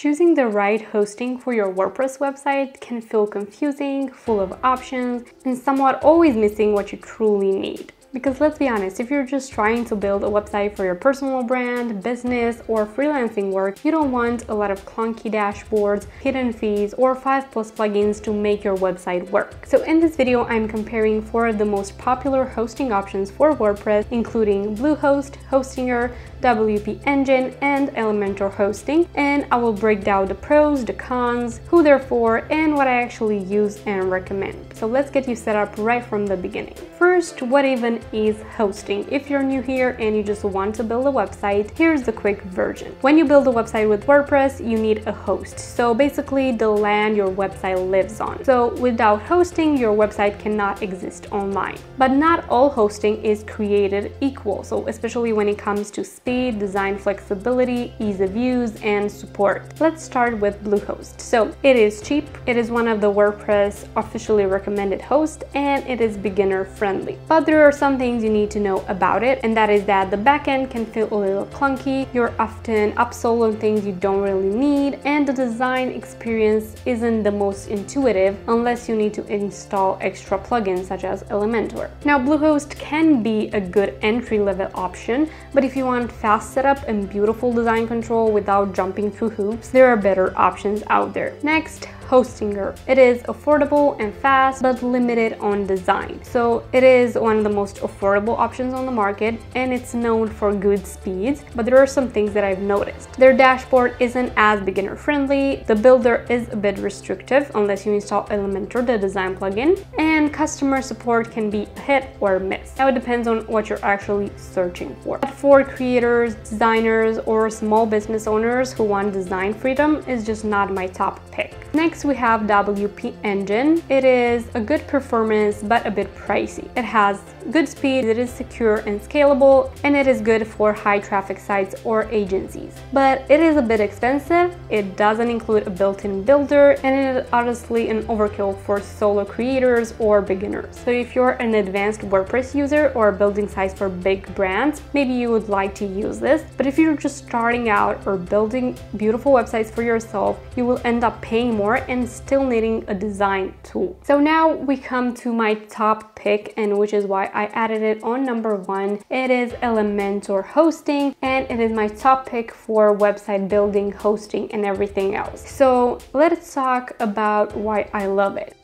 Choosing the right hosting for your WordPress website can feel confusing, full of options, and somewhat always missing what you truly need. Because let's be honest, if you're just trying to build a website for your personal brand, business, or freelancing work, you don't want a lot of clunky dashboards, hidden fees, or 5+ plugins to make your website work. So in this video, I'm comparing 4 of the most popular hosting options for WordPress, including Bluehost, Hostinger, WP Engine, and Elementor Hosting, and I will break down the pros, the cons, who they're for, and what I actually use and recommend. So let's get you set up right from the beginning. First, what even is hosting? If you're new here and you just want to build a website, here's the quick version. When you build a website with WordPress, you need a host. So basically the land your website lives on. So without hosting, your website cannot exist online. But not all hosting is created equal. So especially when it comes to speed, design flexibility, ease of use, and support. Let's start with Bluehost. So it is cheap, it is one of the WordPress officially recommended hosts, and it is beginner friendly. But there are some things you need to know about it, and that is that the backend can feel a little clunky, you're often upsold on things you don't really need, and the design experience isn't the most intuitive unless you need to install extra plugins such as Elementor. Now, Bluehost can be a good entry-level option, but if you want fast setup and beautiful design control without jumping through hoops, there are better options out there. Next, Hostinger. It is affordable and fast, but limited on design. So it is one of the most affordable options on the market, and it's known for good speeds, but there are some things that I've noticed. Their dashboard isn't as beginner friendly, the builder is a bit restrictive unless you install Elementor, the design plugin, and customer support can be a hit or a miss. Now it depends on what you're actually searching for. But for creators, designers, or small business owners who want design freedom, it's just not my top pick. Next, we have WP Engine. It is a good performance, but a bit pricey. It has good speed, it is secure and scalable, and it is good for high traffic sites or agencies. But it is a bit expensive, it doesn't include a built-in builder, and it is honestly an overkill for solo creators or beginners. So if you're an advanced WordPress user or building sites for big brands, maybe you would like to use this. But if you're just starting out or building beautiful websites for yourself, you will end up paying more and still needing a design tool. So now we come to my top pick, and which is why I added it on number 1. It is Elementor Hosting, and it is my top pick for website building, hosting, and everything else. So let's talk about why I love it.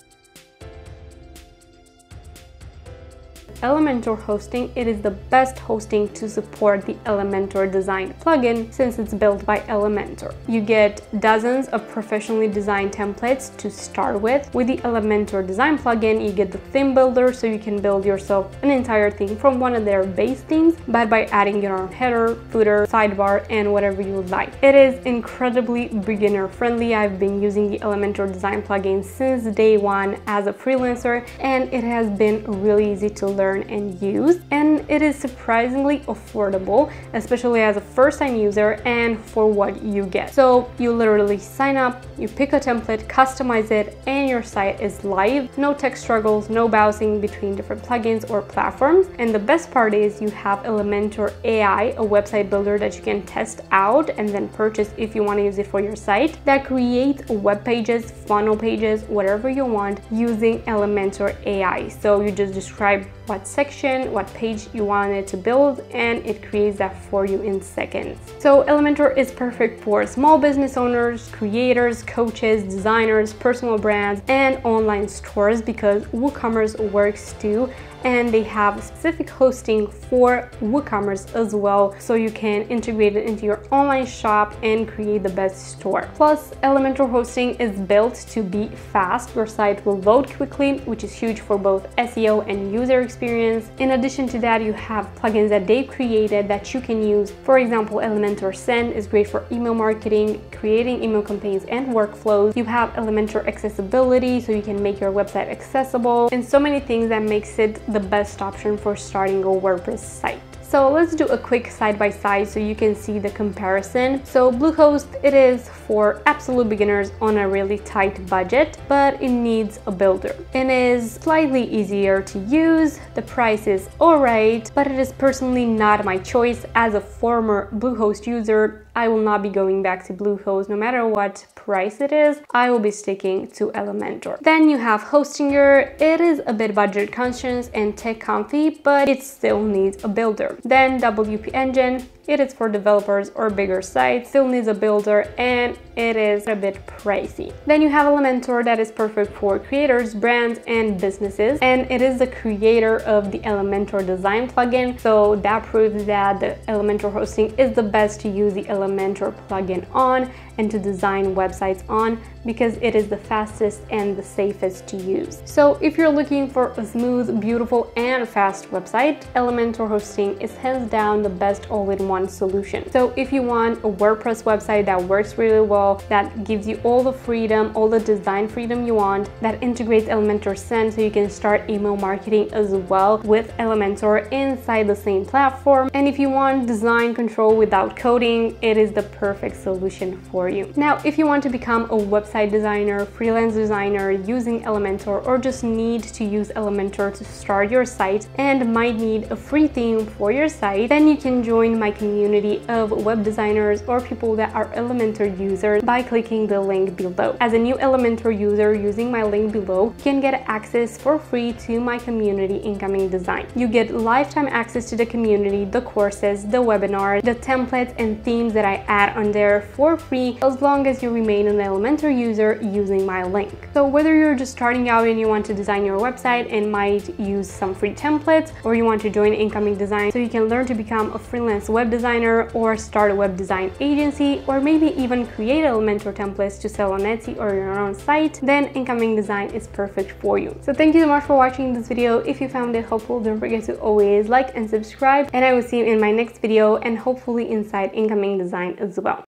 Elementor Hosting, it is the best hosting to support the Elementor design plugin since it's built by Elementor. You get dozens of professionally designed templates to start with. With the Elementor design plugin, you get the theme builder, so you can build yourself an entire theme from one of their base themes, but by adding your own header, footer, sidebar, and whatever you like. It is incredibly beginner friendly. I've been using the Elementor design plugin since day 1 as a freelancer, and it has been really easy to learn and use, and it is surprisingly affordable, especially as a first-time user, and for what you get. So you literally sign up, you pick a template, customize it, and your site is live. No tech struggles, no bouncing between different plugins or platforms. And the best part is you have Elementor AI, a website builder that you can test out and then purchase if you want to use it for your site, that creates web pages, funnel pages, whatever you want using Elementor AI. So you just describe what section, what page you wanted to build, and it creates that for you in seconds. So Elementor is perfect for small business owners, creators, coaches, designers, personal brands, and online stores, because WooCommerce works too, and they have specific hosting for WooCommerce as well, so you can integrate it into your online shop and create the best store. Plus, Elementor Hosting is built to be fast. Your site will load quickly, which is huge for both SEO and user experience. In addition to that, you have plugins that they've created that you can use. For example, Elementor Send is great for email marketing, creating email campaigns and workflows. You have Elementor Accessibility, so you can make your website accessible, and so many things that makes it the best option for starting a WordPress site. So let's do a quick side-by-side so you can see the comparison. So Bluehost, it is for absolute beginners on a really tight budget, but it needs a builder. It is slightly easier to use, the price is alright, but it is personally not my choice. As a former Bluehost user, I will not be going back to Bluehost no matter what price it is. I will be sticking to Elementor. Then you have Hostinger. It is a bit budget conscious and tech comfy, but it still needs a builder. Then WP Engine. It is for developers or bigger sites, still needs a builder, and it is a bit pricey. Then you have Elementor that is perfect for creators, brands, and businesses, and it is the creator of the Elementor Design plugin, so that proves that the Elementor hosting is the best to use the Elementor plugin on and to design websites on, because it is the fastest and the safest to use. So if you're looking for a smooth, beautiful, and fast website, Elementor hosting is hands down the best all-in-one solution. So if you want a WordPress website that works really well, that gives you all the freedom, all the design freedom you want, that integrates Elementor Send so you can start email marketing as well with Elementor inside the same platform, and if you want design control without coding, it is the perfect solution for you. Now, if you want to become a website designer, freelance designer using Elementor, or just need to use Elementor to start your site and might need a free theme for your site, then you can join my community of web designers or people that are Elementor users by clicking the link below. As a new Elementor user using my link below, you can get access for free to my community, Incoming Design. You get lifetime access to the community, the courses, the webinars, the templates and themes that I add on there for free, as long as you remain an Elementor user using my link. So whether you're just starting out and you want to design your website and might use some free templates, or you want to join Incoming Design so you can learn to become a freelance web designer or start a web design agency, or maybe even create Elementor templates to sell on Etsy or your own site, then Incoming Design is perfect for you. So thank you so much for watching this video. If you found it helpful, don't forget to always like and subscribe, and I will see you in my next video and hopefully inside Incoming Design as well.